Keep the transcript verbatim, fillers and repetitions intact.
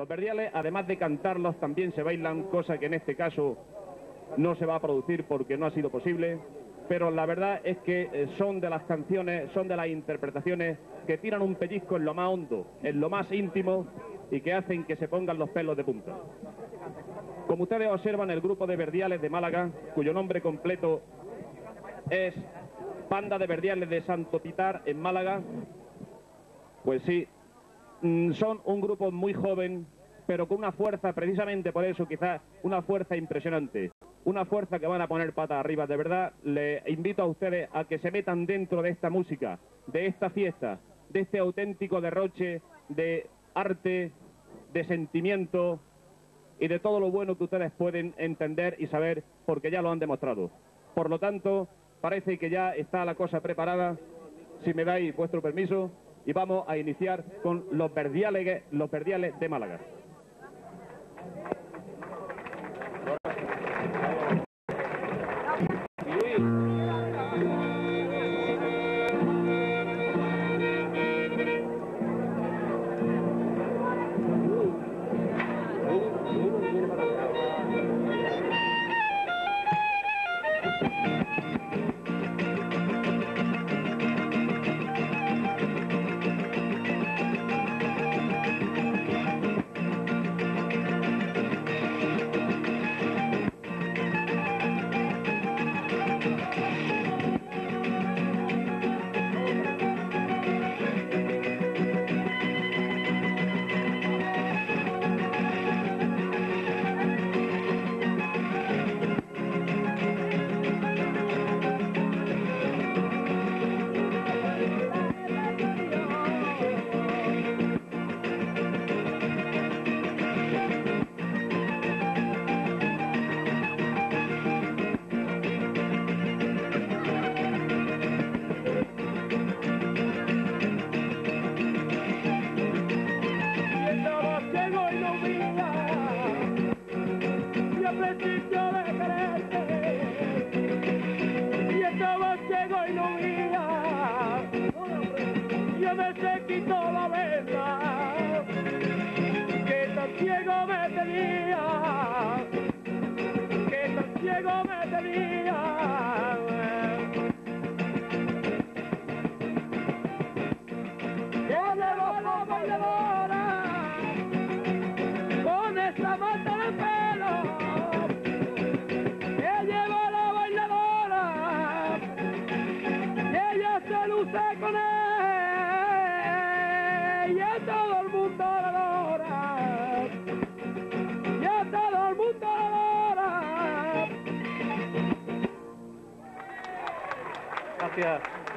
Los verdiales, además de cantarlos, también se bailan, cosa que en este caso no se va a producir porque no ha sido posible, pero la verdad es que son de las canciones, son de las interpretaciones que tiran un pellizco en lo más hondo, en lo más íntimo, y que hacen que se pongan los pelos de punta. Como ustedes observan, el grupo de verdiales de Málaga, cuyo nombre completo es Panda de Verdiales de Santo Pitar en Málaga, pues sí, son un grupo muy joven, pero con una fuerza, precisamente por eso quizás, una fuerza impresionante, una fuerza que van a poner patas arriba. De verdad, les invito a ustedes a que se metan dentro de esta música, de esta fiesta, de este auténtico derroche de arte, de sentimiento y de todo lo bueno que ustedes pueden entender y saber, porque ya lo han demostrado. Por lo tanto, parece que ya está la cosa preparada, si me dais vuestro permiso, y vamos a iniciar con los verdiales, los verdiales de Málaga. Yeah.